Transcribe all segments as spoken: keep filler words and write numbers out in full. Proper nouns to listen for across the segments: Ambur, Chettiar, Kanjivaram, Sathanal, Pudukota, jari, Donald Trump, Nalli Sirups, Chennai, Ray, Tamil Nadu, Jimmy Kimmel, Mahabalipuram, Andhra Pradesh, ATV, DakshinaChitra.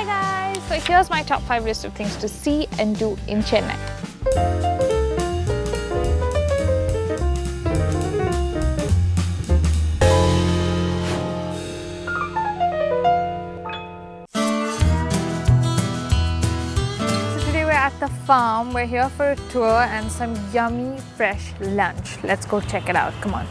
Hi guys! So here's my top five list of things to see and do in Chennai. So today we're at the farm. We're here for a tour and some yummy fresh lunch. Let's go check it out. Come on.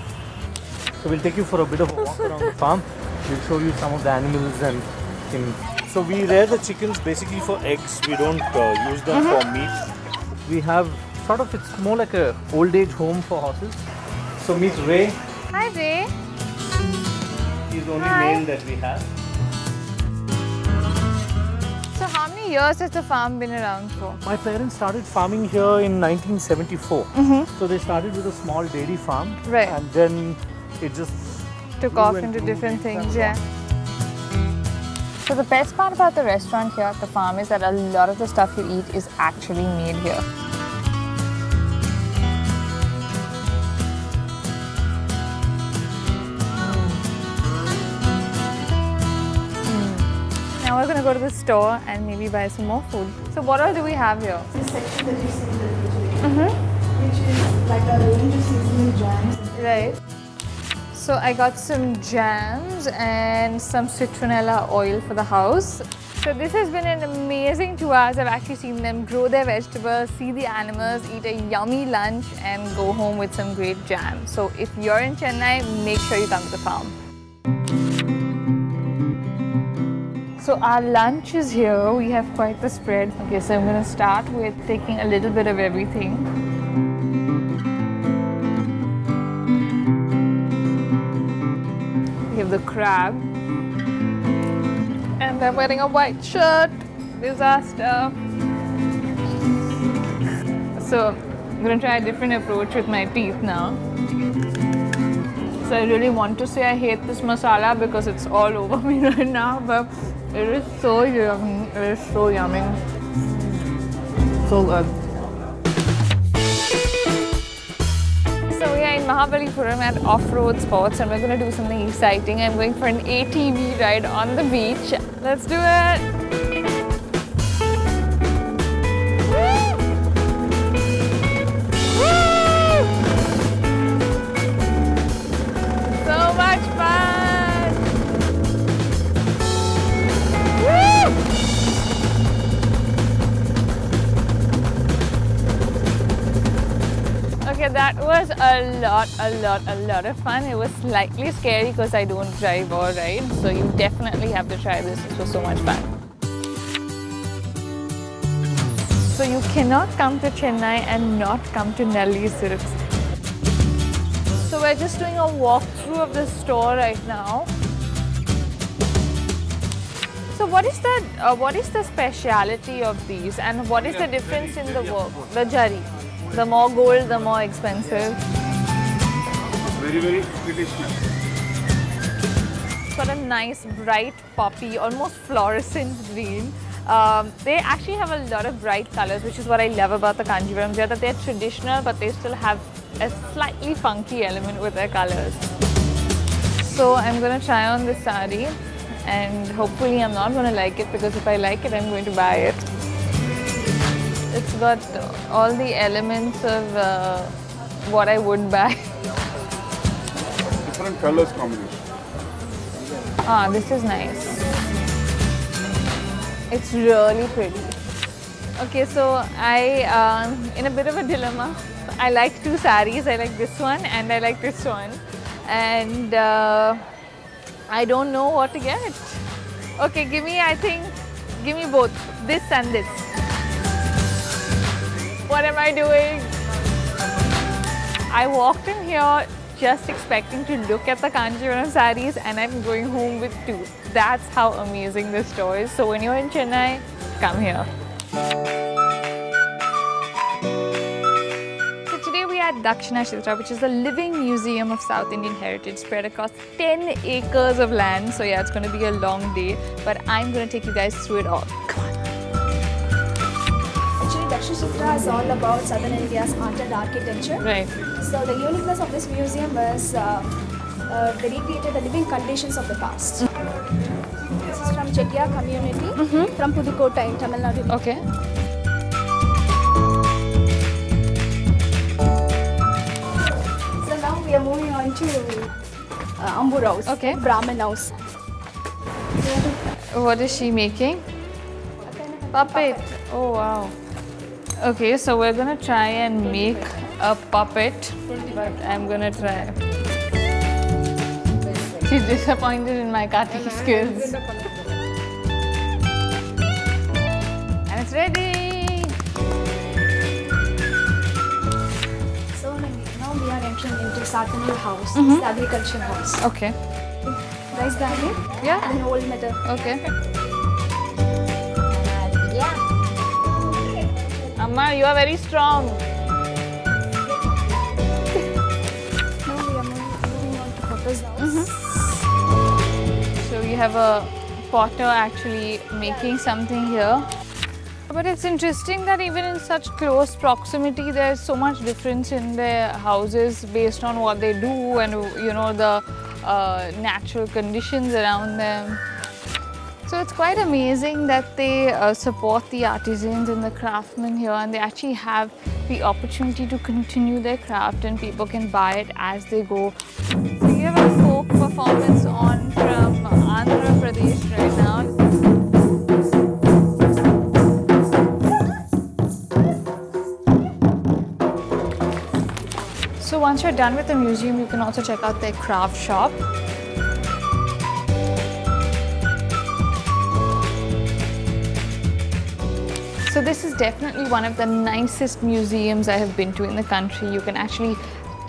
So we'll take you for a bit of a walk around the farm. We'll show you some of the animals and things. So we rear the chickens basically for eggs. We don't uh, use them mm-hmm. for meat. We have sort of, it's more like a old age home for horses. So meet Ray. Hi Ray. He's the only Hi. male that we have. So how many years has the farm been around for? My parents started farming here in nineteen seventy-four. Mm-hmm. So they started with a small dairy farm. Right. And then it just took off into different things. Yeah. So the best part about the restaurant here at the farm is that a lot of the stuff you eat is actually made here. Mm. Now we're going to go to the store and maybe buy some more food. So what all do we have here? This section that you see in the refrigerator, mm-hmm. which is like a range of seasonal jams. Right. So I got some jams and some citronella oil for the house. So this has been an amazing two hours. I've actually seen them grow their vegetables, see the animals, eat a yummy lunch and go home with some great jam. So if you're in Chennai, make sure you come to the farm. So our lunch is here. We have quite the spread. Okay, so I'm going to start with taking a little bit of everything. The crab, and I'm wearing a white shirt. Disaster. So I'm gonna try a different approach with my teeth now. So I really want to say I hate this masala because it's all over me right now, but it is so yummy. It is so yummy. So good. Mahabalipuram at off-road sports, and we're going to do something exciting. I'm going for an A T V ride on the beach. Let's do it! Woo! Woo! So much fun! Woo! Okay, that was a lot, a lot, a lot of fun. It was slightly scary because I don't drive or ride, so you definitely have to try this. It was so much fun. So you cannot come to Chennai and not come to Nalli Sirups. So we're just doing a walkthrough of the store right now. So what is the uh, what is the speciality of these, and what is the difference in the work, the jari? The more gold, the more expensive. Very, very traditional. It's got a nice, bright poppy, almost fluorescent green. Um, they actually have a lot of bright colors, which is what I love about the Kanjivaram. They're, that they're traditional, but they still have a slightly funky element with their colors. So I'm going to try on this sari, and hopefully I'm not going to like it, because if I like it, I'm going to buy it. It's got all the elements of uh, what I would buy. Different colors combination. Ah, this is nice. It's really pretty. Okay, so I am um, in a bit of a dilemma. I like two saris. I like this one and I like this one. And uh, I don't know what to get. Okay, give me, I think, give me both. This and this. What am I doing? I walked in here just expecting to look at the Kanjivaram sarees, and I'm going home with two. That's how amazing this store is. So when you're in Chennai, come here. So today we are at DakshinaChitra, which is the living museum of South Indian heritage spread across ten acres of land. So yeah, it's going to be a long day, but I'm going to take you guys through it all. Come on. Dakshina Chitra is all about Southern India's art and architecture. Right. So the uniqueness of this museum is uh, uh, they recreated the living conditions of the past. This is from Chettiar community. Mm-hmm. from Pudukota in Tamil Nadu. Okay. So now we are moving on to uh, Ambur house. Okay. Brahmin house. What is she making? Puppet. Oh wow. Okay, so we're gonna try and make a puppet, but I'm gonna try. She's disappointed in my cutting skills. And it's ready. So now we are entering into Sathanal house, mm-hmm. It's the agriculture house. Okay. Rice garden. Yeah. And old metal. Okay. Amma, you are very strong. Now we are moving on to potter's house. Mm-hmm. So we have a potter actually making something here. But it's interesting that even in such close proximity, there's so much difference in their houses based on what they do and, you know, the uh, natural conditions around them. So it's quite amazing that they uh, support the artisans and the craftsmen here, and they actually have the opportunity to continue their craft and people can buy it as they go. So we have a folk performance on from Andhra Pradesh right now. So once you're done with the museum, you can also check out their craft shop. So this is definitely one of the nicest museums I have been to in the country. You can actually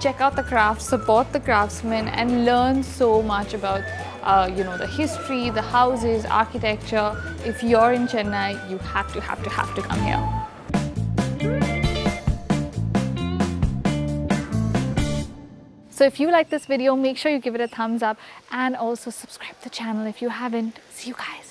check out the crafts, support the craftsmen, and learn so much about, uh, you know, the history, the houses, architecture. If you're in Chennai, you have to, have to, have to come here. So if you like this video, make sure you give it a thumbs up and also subscribe to the channel if you haven't. See you guys.